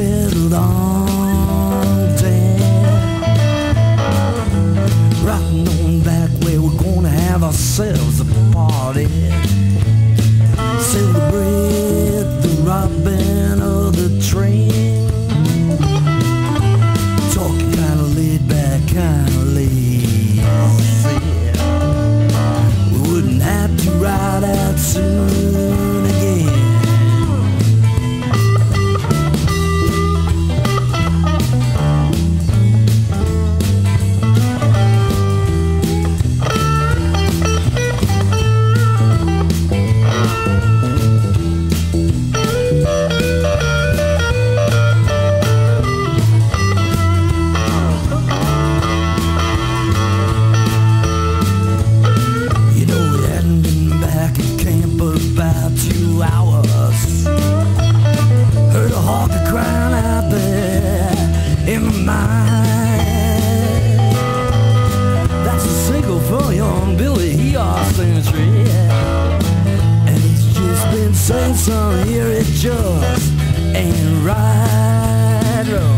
settled on down. Right on back way, we're gonna have ourselves a party. Celebrate the robbing of the train. Talking kinda laid back, kinda lazy. We wouldn't have to ride out soon. So here it just ain't right, no.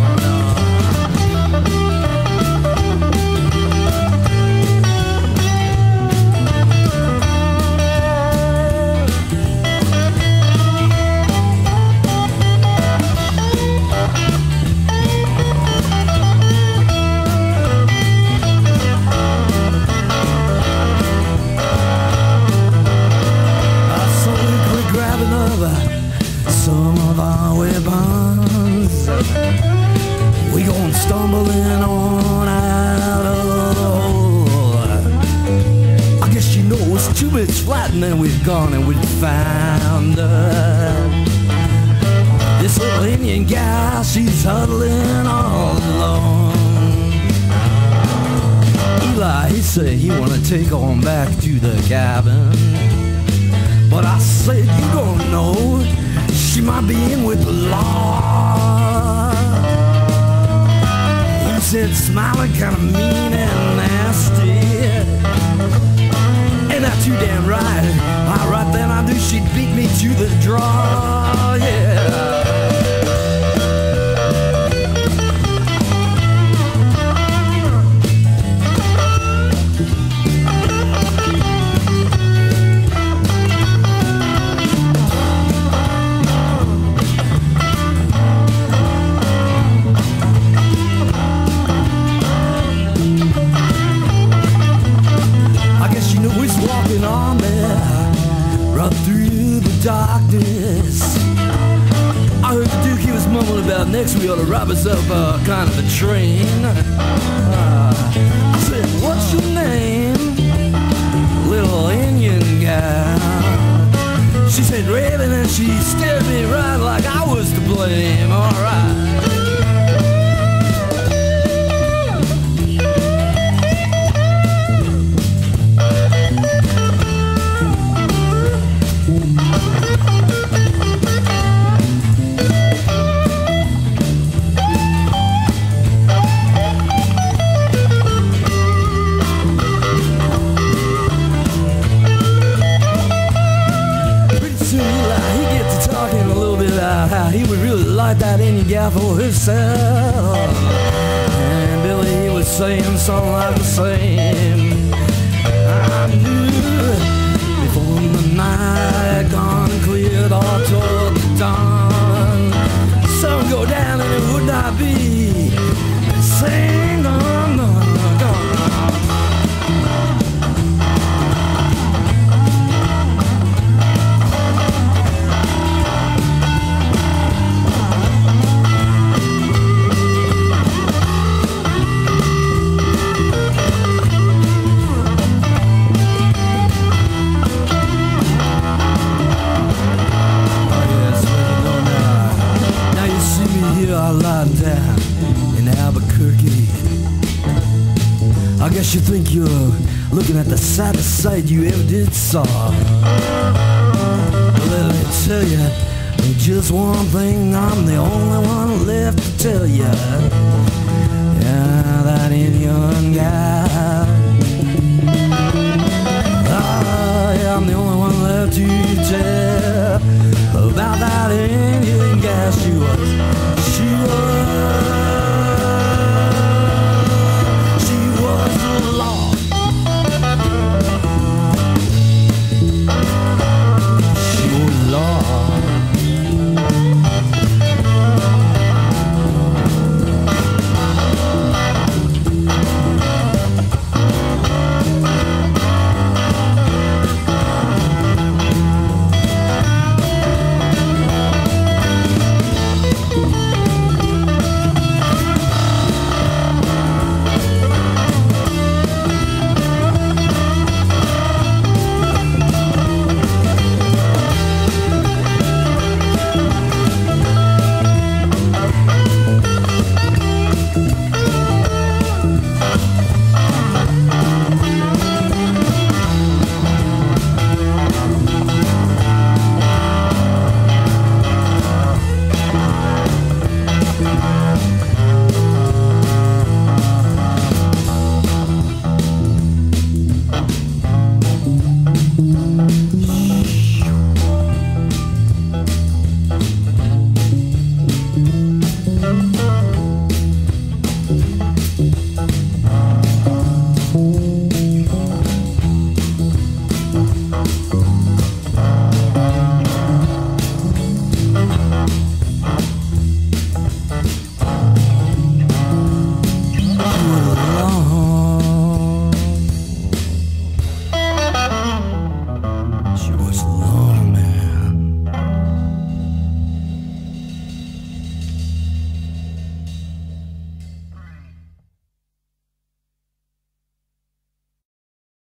Some of our weapons, we gon' stumbling on out of the hole. I guess you know it's too much flight, and then we've gone and we've found her. This little Indian gal, she's huddling all alone. Eli, he said he wanna take on back to the cabin, but I said you don't know. She might be in with the law. He said smiling kinda mean and nasty, and that's too damn right. All right then, I knew she'd beat me to the draw, yeah. Right through the darkness, I heard the Duke, he was mumbling about next we ought to rob ourselves kind of a train. I said, what's your name, little Indian guy? She said, Raven, and she stared me right like I was to blame, alright. He would really like that Indian gal for himself. And Billy, he was saying something like the same. I knew before the night gone cleared all toward the dawn, the sun go down and it would not be the same. I guess you think you're looking at the saddest sight you ever did saw. But let me tell you, there's just one thing I'm the only one left to tell you. Yeah, that Indian guy. Oh, yeah, I'm the only one left to tell.